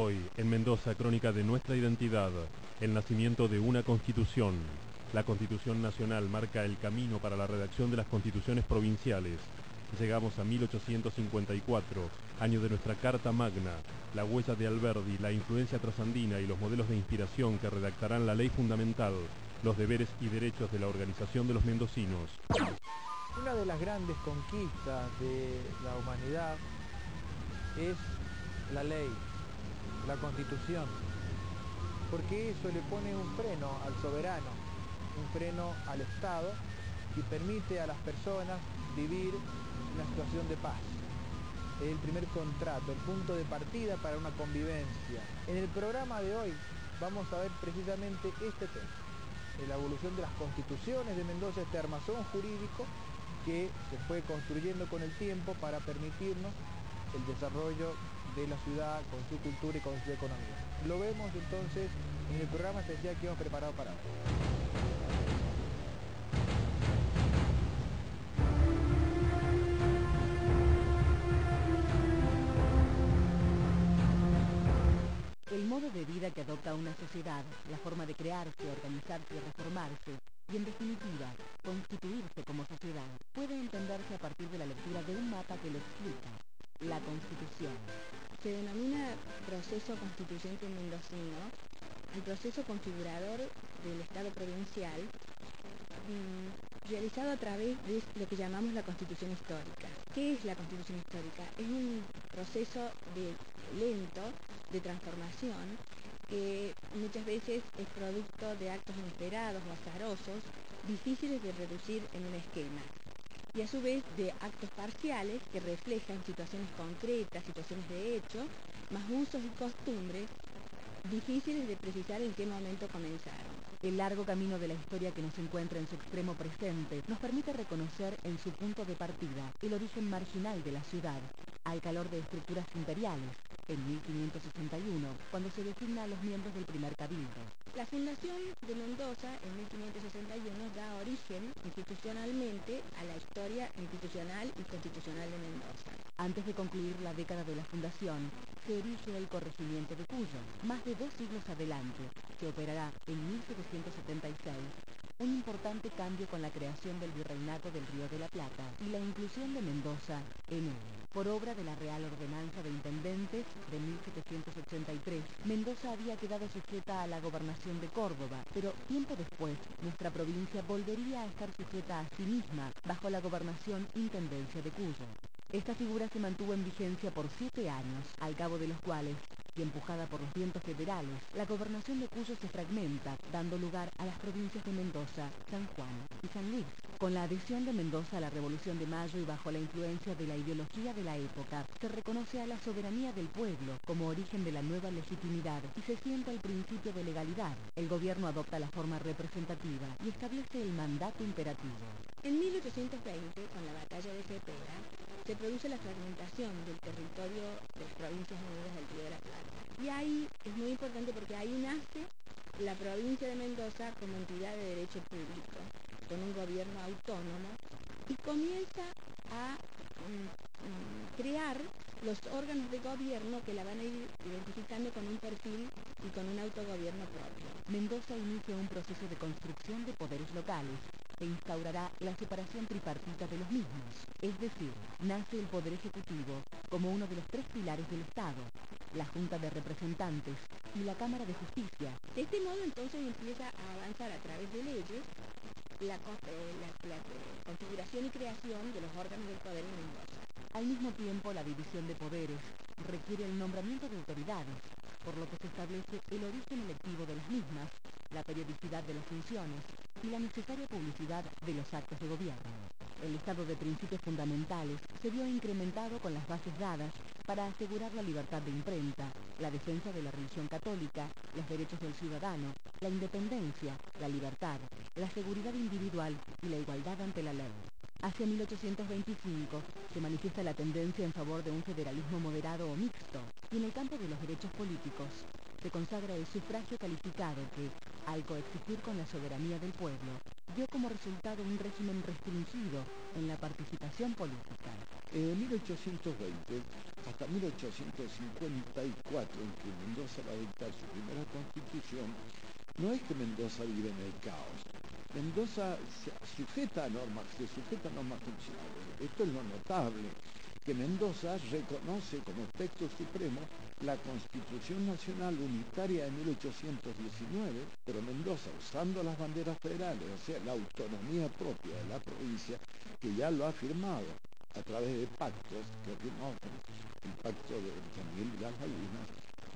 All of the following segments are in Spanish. Hoy, en Mendoza, crónica de nuestra identidad, el nacimiento de una constitución. La Constitución Nacional marca el camino para la redacción de las constituciones provinciales. Llegamos a 1854, año de nuestra Carta Magna, la huella de Alberbi, la influencia trasandina y los modelos de inspiración que redactarán la ley fundamental, los deberes y derechos de la organización de los mendocinos. Una de las grandes conquistas de la humanidad es la ley, la Constitución, porque eso le pone un freno al soberano, un freno al Estado y permite a las personas vivir una situación de paz. Es el primer contrato, el punto de partida para una convivencia. En el programa de hoy vamos a ver precisamente este tema, la evolución de las constituciones de Mendoza, este armazón jurídico que se fue construyendo con el tiempo para permitirnos el desarrollo de la ciudad con su cultura y con su economía. Lo vemos entonces en el programa especial que hemos preparado para hoy. El modo de vida que adopta una sociedad, la forma de crearse, organizarse y reformarse, y en definitiva, constituirse como sociedad, puede entenderse a partir de la lectura de un mapa que lo explica, la Constitución. Se denomina proceso constituyente mendocino al proceso configurador del Estado provincial, realizado a través de lo que llamamos la Constitución histórica. ¿Qué es la Constitución histórica? Es un proceso lento de transformación que muchas veces es producto de actos inesperados o azarosos, difíciles de reducir en un esquema, y a su vez de actos parciales que reflejan situaciones concretas, situaciones de hecho, más usos y costumbres, difíciles de precisar en qué momento comenzaron. El largo camino de la historia que nos encuentra en su extremo presente nos permite reconocer en su punto de partida el origen marginal de la ciudad, al calor de estructuras imperiales, en 1561, cuando se designa a los miembros del primer cabildo. La fundación de Mendoza en 1561 da origen institucionalmente a la historia institucional y constitucional de Mendoza. Antes de concluir la década de la fundación, se erige el corregimiento de Cuyo, más de 2 siglos adelante, que operará en 1776. Un importante cambio con la creación del Virreinato del Río de la Plata y la inclusión de Mendoza en él. Por obra de la Real Ordenanza de Intendentes de 1783, Mendoza había quedado sujeta a la gobernación de Córdoba, pero tiempo después nuestra provincia volvería a estar sujeta a sí misma bajo la gobernación Intendencia de Cuyo. Esta figura se mantuvo en vigencia por 7 años, al cabo de los cuales, y empujada por los vientos federales, la gobernación de Cuyo se fragmenta, dando lugar a las provincias de Mendoza, San Juan y San Luis. Con la adhesión de Mendoza a la Revolución de Mayo y bajo la influencia de la ideología de la época, se reconoce a la soberanía del pueblo como origen de la nueva legitimidad y se sienta el principio de legalidad. El gobierno adopta la forma representativa y establece el mandato imperativo. En 1820, con la batalla de Cepeda, se produce la fragmentación del territorio de las Provincias Unidas del Río de la Plata. Y ahí es muy importante porque ahí nace la provincia de Mendoza como entidad de derecho público, con un gobierno autónomo, y comienza a crear los órganos de gobierno que la van a ir identificando con un perfil y con un autogobierno propio. Mendoza inicia un proceso de construcción de poderes locales e instaurará la separación tripartita de los mismos, es decir, nace el Poder Ejecutivo como uno de los 3 pilares del Estado, la Junta de Representantes y la Cámara de Justicia. De este modo entonces empieza a avanzar a través de leyes la configuración y creación de los órganos del poder en Mendoza. Al mismo tiempo, la división de poderes requiere el nombramiento de autoridades, por lo que se establece el origen electivo de las mismas, la periodicidad de las funciones y la necesaria publicidad de los actos de gobierno. El estado de principios fundamentales se vio incrementado con las bases dadas para asegurar la libertad de imprenta, la defensa de la religión católica, los derechos del ciudadano, la independencia, la libertad, la seguridad individual y la igualdad ante la ley. Hacia 1825 se manifiesta la tendencia en favor de un federalismo moderado o mixto, y en el campo de los derechos políticos se consagra el sufragio calificado que, al coexistir con la soberanía del pueblo, dio como resultado un régimen restringido en la participación política. Desde 1820 hasta 1854, en que Mendoza va a dictar su primera constitución, no es que Mendoza vive en el caos. Mendoza se sujeta a normas funcionales. Esto es lo notable, que Mendoza reconoce como texto supremo la Constitución Nacional Unitaria de 1819, pero Mendoza, usando las banderas federales, o sea, la autonomía propia de la provincia, que ya lo ha firmado a través de pactos, que firmó el Pacto de San Miguel de las Lagunas,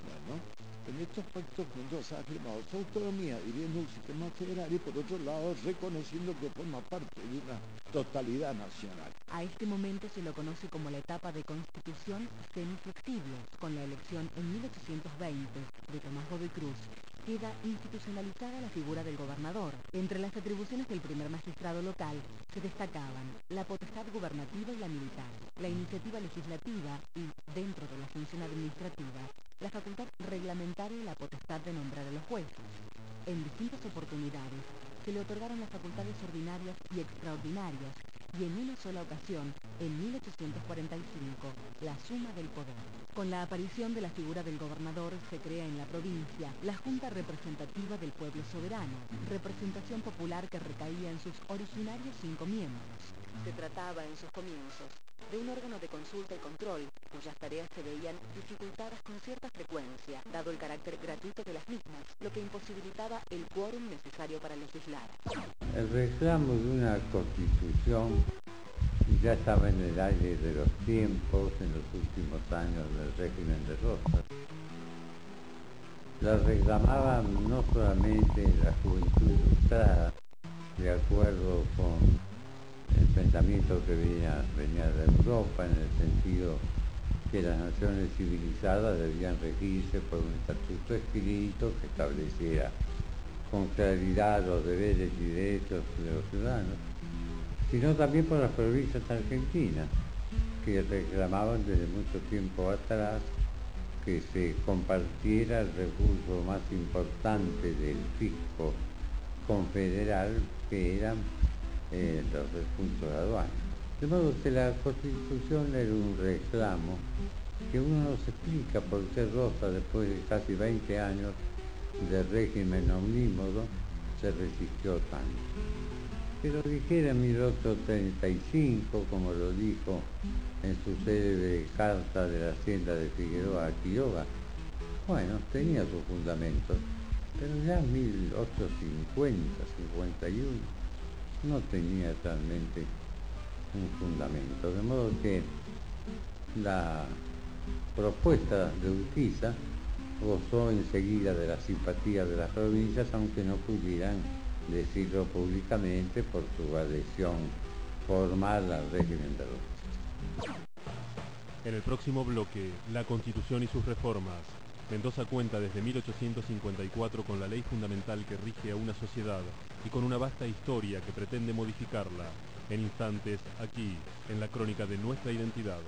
bueno, en estos pactos Mendoza ha firmado su autonomía viviendo un sistema federal y por otro lado reconociendo que forma parte de una totalidad nacional. A este momento se lo conoce como la etapa de constitución semiflexible. Con la elección en 1820 de Tomás Godoy Cruz queda institucionalizada la figura del gobernador. Entre las atribuciones del primer magistrado local se destacaban la potestad gubernativa y la militar, la iniciativa legislativa y, dentro de la función administrativa, la facultad reglamentaria y la potestad de nombrar a los jueces. En distintas oportunidades se le otorgaron las facultades ordinarias y extraordinarias y en una sola ocasión, en 1845, la suma del poder. Con la aparición de la figura del gobernador se crea en la provincia la Junta Representativa del Pueblo Soberano, representación popular que recaía en sus originarios 5 miembros. Se trataba en sus comienzos de un órgano de consulta y control, cuyas tareas se veían dificultadas con cierta frecuencia, dado el carácter gratuito de las mismas, lo que imposibilitaba el quórum necesario para legislar. El reclamo de una constitución ya estaba en el aire de los tiempos, en los últimos años del régimen de Rosas. La reclamaban no solamente la juventud ilustrada, de acuerdo con el pensamiento que venía de Europa, en el sentido que las naciones civilizadas debían regirse por un estatuto escrito que estableciera con claridad los deberes y derechos de los ciudadanos, sino también por las provincias argentinas, que reclamaban desde mucho tiempo atrás que se compartiera el recurso más importante del fisco confederal, que eran los puntos de aduana. De modo que la Constitución era un reclamo que uno no se explica por qué Rosas, después de casi 20 años de régimen omnímodo, se resistió tanto. Que lo dijera en 1835, como lo dijo en su célebre carta de la Hacienda de Figueroa a Quiroga, bueno, tenía sus fundamentos, pero ya en 1850, 51, no tenía realmente un fundamento, de modo que la propuesta de Urquiza gozó enseguida de la simpatía de las provincias, aunque no pudieran decirlo públicamente por su adhesión formal al régimen de Rosas. En el próximo bloque, la Constitución y sus reformas. Mendoza cuenta desde 1854 con la ley fundamental que rige a una sociedad y con una vasta historia que pretende modificarla. En instantes, aquí, en la crónica de nuestra identidad.